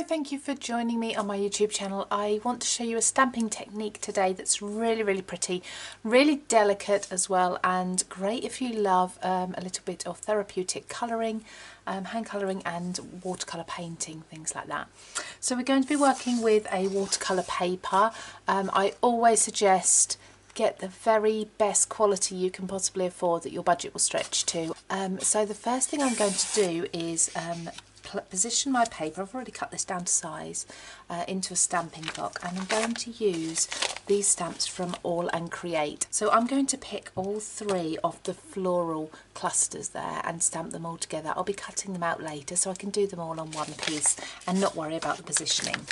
Hello, thank you for joining me on my YouTube channel. I want to show you a stamping technique today that's really pretty, really delicate as well, and great if you love a little bit of therapeutic colouring, hand colouring and watercolour painting, things like that. So we're going to be working with a watercolour paper. I always suggest get the very best quality you can possibly afford that your budget will stretch to. So the first thing I'm going to do is position my paper. I've already cut this down to size into a stamping block, and I'm going to use these stamps from All and Create. So I'm going to pick all three of the floral clusters there and stamp them all together. I'll be cutting them out later so I can do them all on one piece and not worry about the positioning.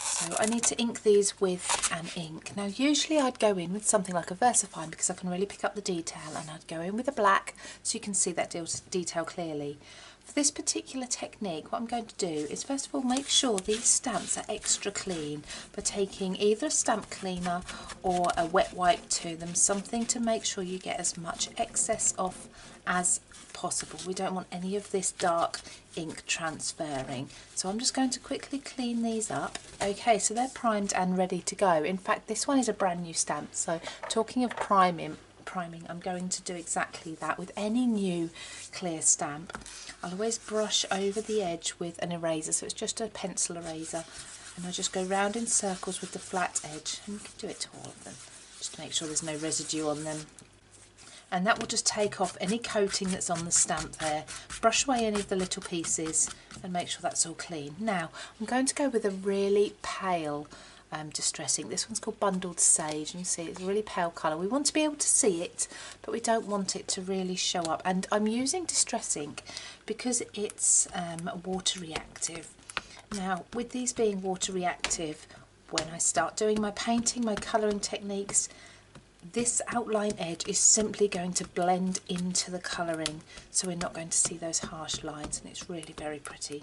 So I need to ink these with an ink. Now usually I'd go in with something like a Versafine because I can really pick up the detail, and I'd go in with a black so you can see that detail clearly. For this particular technique, what I'm going to do is first of all make sure these stamps are extra clean by taking either a stamp cleaner or a wet wipe to them, something to make sure you get as much excess off as possible. We don't want any of this dark ink transferring. So I'm just going to quickly clean these up. Okay, so they're primed and ready to go. In fact, this one is a brand new stamp, so talking of priming, I'm going to do exactly that with any new clear stamp. I'll always brush over the edge with an eraser, so it's just a pencil eraser, and I just go round in circles with the flat edge, and you can do it to all of them just to make sure there's no residue on them. And that will just take off any coating that's on the stamp there. Brush away any of the little pieces and make sure that's all clean. Now I'm going to go with a really pale distress ink. This one's called Bundled Sage, and you see it's a really pale colour. We want to be able to see it, but we don't want it to really show up. And I'm using distress ink because it's water reactive. Now, with these being water reactive, when I start doing my painting, my colouring techniques, this outline edge is simply going to blend into the colouring, so we're not going to see those harsh lines, and it's really very pretty.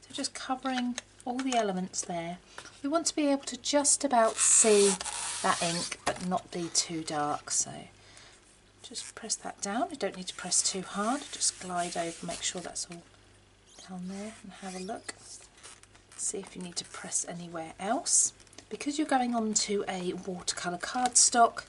So just covering all the elements there. We want to be able to just about see that ink but not be too dark, so just press that down. You don't need to press too hard, just glide over, make sure that's all down there, and have a look, see if you need to press anywhere else. Because you're going on to a watercolour cardstock,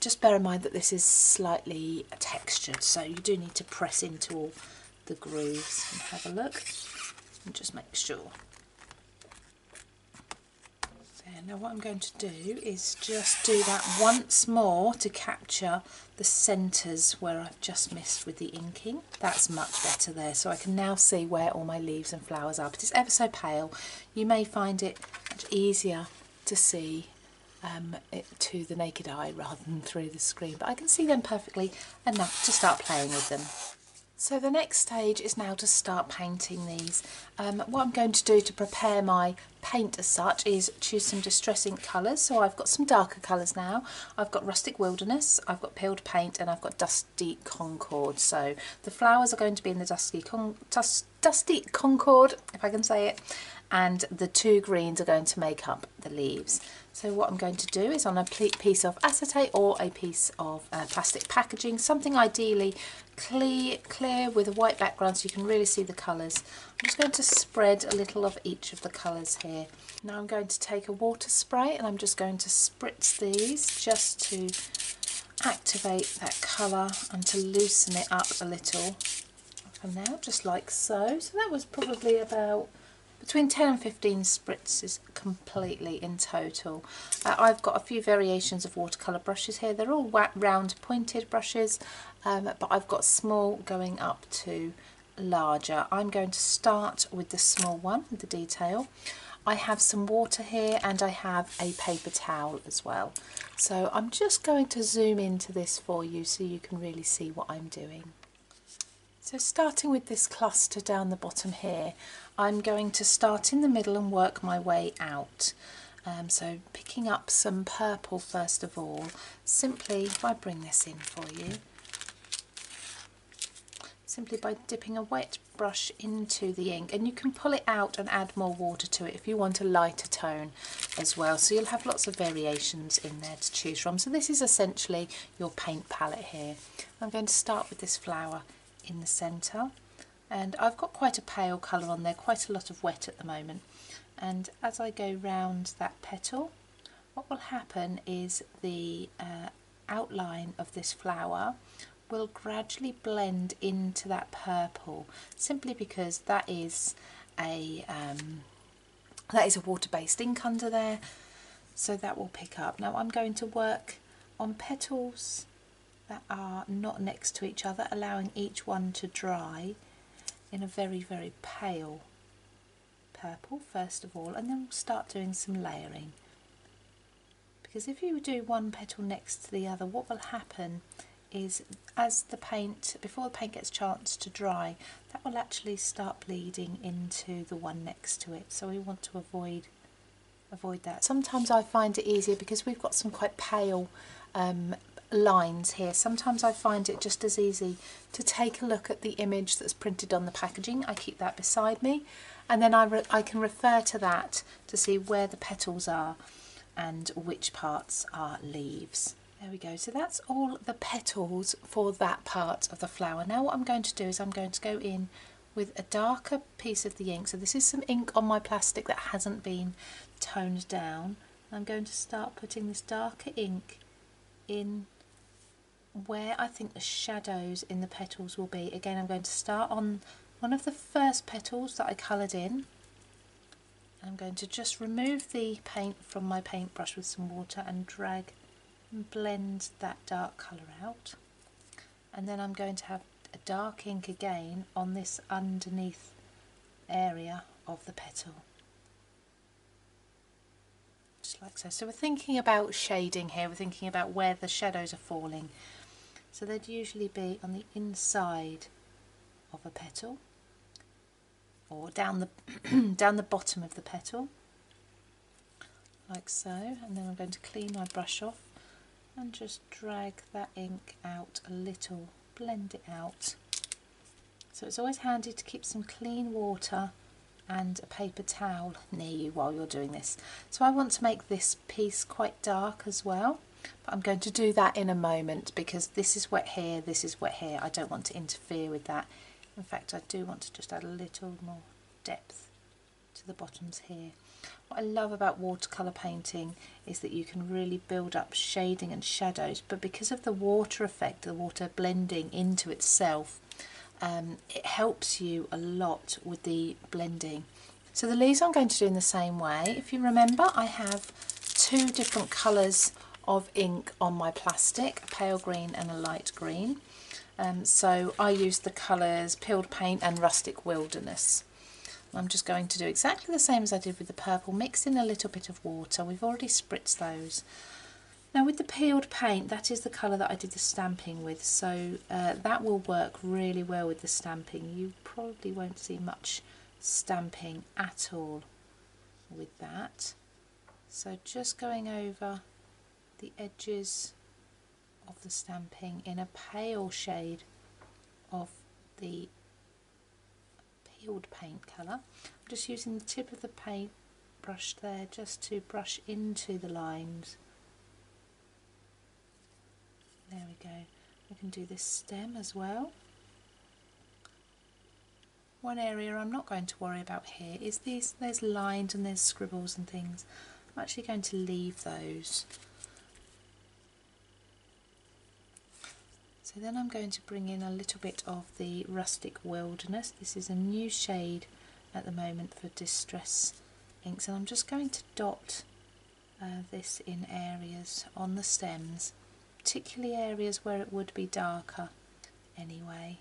just bear in mind that this is slightly textured, so you do need to press into all the grooves, and have a look and just make sure. There, now what I'm going to do is just do that once more to capture the centres where I've just missed with the inking. That's much better there, so I can now see where all my leaves and flowers are, but it's ever so pale. You may find it much easier to see it to the naked eye rather than through the screen, but I can see them perfectly enough to start playing with them. So the next stage is now to start painting these. What I'm going to do to prepare my paint as such is choose some distress ink colours. So I've got some darker colours now. I've got Rustic Wilderness, I've got Peeled Paint, and I've got Dusty Concord. So the flowers are going to be in the Dusty Concord, if I can say it, and the two greens are going to make up the leaves. So what I'm going to do is on a piece of acetate or a piece of plastic packaging, something ideally clear with a white background so you can really see the colours. I'm just going to spread a little of each of the colours here. Now I'm going to take a water spray, and I'm just going to spritz these just to activate that colour and to loosen it up a little. And now just like so. So that was probably about between 10 and 15 spritzes completely in total. I've got a few variations of watercolour brushes here. They're all round pointed brushes, but I've got small going up to larger. I'm going to start with the small one, with the detail. I have some water here, and I have a paper towel as well. So I'm just going to zoom into this for you so you can really see what I'm doing. So starting with this cluster down the bottom here, I'm going to start in the middle and work my way out. So picking up some purple first of all, simply if I bring this in for you, simply by dipping a wet brush into the ink, and you can pull it out and add more water to it if you want a lighter tone as well. So you'll have lots of variations in there to choose from. So this is essentially your paint palette here. I'm going to start with this flower in the centre, and I've got quite a pale colour on there, quite a lot of wet at the moment. And as I go round that petal, what will happen is the outline of this flower will gradually blend into that purple, simply because that is a water-based ink under there, so that will pick up. Now I'm going to work on petals that are not next to each other, allowing each one to dry in a very, very pale purple first of all, and then we'll start doing some layering. Because if you do one petal next to the other, what will happen is as the paint, before the paint gets a chance to dry, that will actually start bleeding into the one next to it, so we want to avoid that. Sometimes I find it easier because we've got some quite pale lines here. Sometimes I find it just as easy to take a look at the image that's printed on the packaging. I keep that beside me, and then I can refer to that to see where the petals are and which parts are leaves. There we go, so that's all the petals for that part of the flower. Now what I'm going to do is I'm going to go in with a darker piece of the ink. So this is some ink on my plastic that hasn't been toned down. I'm going to start putting this darker ink in where I think the shadows in the petals will be. Again, I'm going to start on one of the first petals that I coloured in. I'm going to just remove the paint from my paintbrush with some water and drag and blend that dark colour out, and then I'm going to have a dark ink again on this underneath area of the petal, just like so. So we're thinking about shading here, we're thinking about where the shadows are falling, so they'd usually be on the inside of a petal or down the down the bottom of the petal, like so. And then I'm going to clean my brush off and just drag that ink out a little, blend it out. So it's always handy to keep some clean water and a paper towel near you while you're doing this. So I want to make this piece quite dark as well, but I'm going to do that in a moment because this is wet here, this is wet here. I don't want to interfere with that. In fact, I do want to just add a little more depth to the bottoms here. What I love about watercolour painting is that you can really build up shading and shadows, but because of the water effect, the water blending into itself, it helps you a lot with the blending. So the leaves I'm going to do in the same way. If you remember, I have two different colours of ink on my plastic, a pale green and a light green. So I use the colours Peeled Paint and Rustic Wilderness. I'm just going to do exactly the same as I did with the purple, mix in a little bit of water. We've already spritzed those. Now with the Peeled Paint, that is the colour that I did the stamping with, so that will work really well with the stamping. You probably won't see much stamping at all with that. So just going over the edges of the stamping in a pale shade of the Peeled Paint colour. I'm just using the tip of the paint brush there just to brush into the lines. There we go. We can do this stem as well. One area I'm not going to worry about here is these. There's lines and there's scribbles and things. I'm actually going to leave those. So then I'm going to bring in a little bit of the Rustic Wilderness. This is a new shade at the moment for distress inks, and I'm just going to dot this in areas on the stems, particularly areas where it would be darker anyway.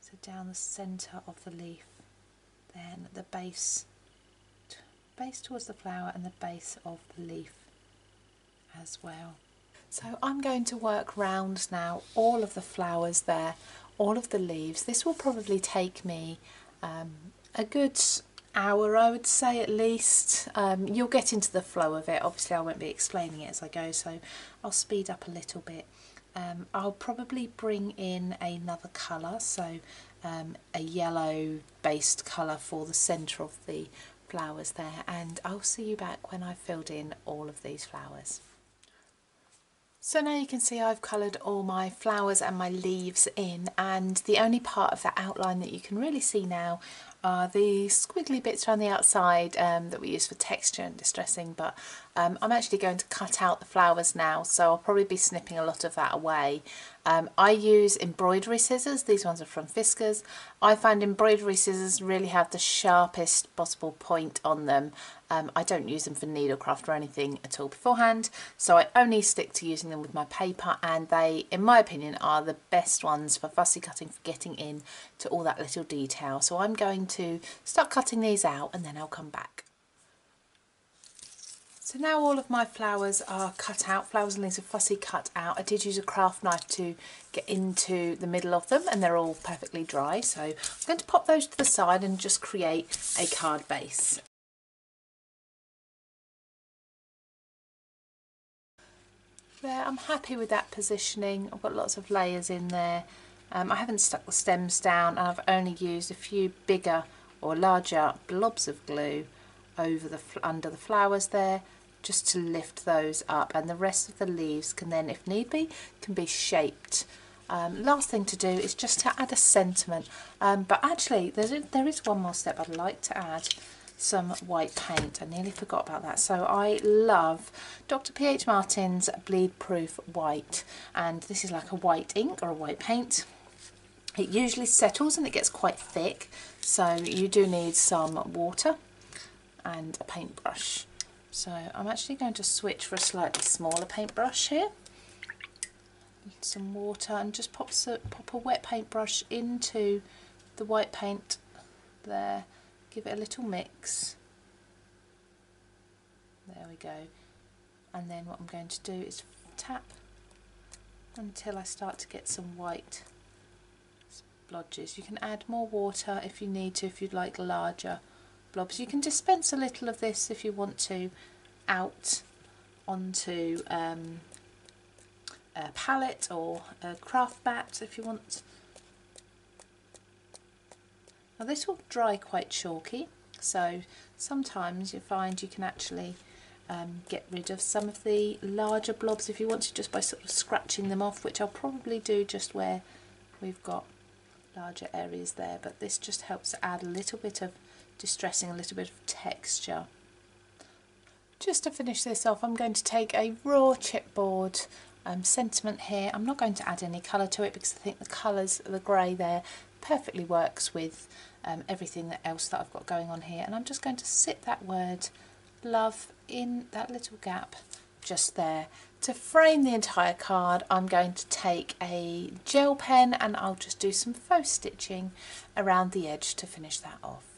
So down the centre of the leaf, then at the base towards the flower and the base of the leaf as well. So I'm going to work round now all of the flowers there, all of the leaves. This will probably take me a good hour, I would say, at least. You'll get into the flow of it. Obviously I won't be explaining it as I go, so I'll speed up a little bit. I'll probably bring in another colour, so a yellow based colour for the centre of the flowers there, and I'll see you back when I've filled in all of these flowers. So now you can see I've coloured all my flowers and my leaves in, and the only part of that outline that you can really see now are the squiggly bits around the outside that we use for texture and distressing, but I'm actually going to cut out the flowers now, so I'll probably be snipping a lot of that away. I use embroidery scissors. These ones are from Fiskars. I find embroidery scissors really have the sharpest possible point on them. I don't use them for needlecraft or anything at all beforehand, so I only stick to using them with my paper, and they, in my opinion, are the best ones for fussy cutting, for getting in to all that little detail. So I'm going to start cutting these out and then I'll come back. So now all of my flowers are cut out, flowers and leaves are fussy cut out. I did use a craft knife to get into the middle of them, and they're all perfectly dry, so I'm going to pop those to the side and just create a card base. There, I'm happy with that positioning. I've got lots of layers in there. I haven't stuck the stems down, and I've only used a few bigger or larger blobs of glue under the flowers there, just to lift those up, and the rest of the leaves can then, if need be, can be shaped. Last thing to do is just to add a sentiment, but actually there is one more step. I'd like to add some white paint. I nearly forgot about that. So I love Dr. PH Martin's Bleed-Proof White, and this is like a white ink or a white paint. It usually settles and it gets quite thick, so you do need some water and a paintbrush. So I'm actually going to switch for a slightly smaller paintbrush here. Need some water, and just pop a wet paintbrush into the white paint there. Give it a little mix. There we go. And then what I'm going to do is tap until I start to get some white splodges. You can add more water if you need to, if you'd like larger blobs. You can dispense a little of this if you want to out onto a palette or a craft mat if you want. Now this will dry quite chalky, so sometimes you find you can actually get rid of some of the larger blobs if you want to, just by sort of scratching them off, which I'll probably do just where we've got larger areas there, but this just helps add a little bit of distressing, a little bit of texture. Just to finish this off, I'm going to take a raw chipboard sentiment here. I'm not going to add any colour to it because I think the colours, the grey there, perfectly works with everything else that I've got going on here, and I'm just going to sit that word love in that little gap just there. To frame the entire card, I'm going to take a gel pen and I'll just do some faux stitching around the edge to finish that off.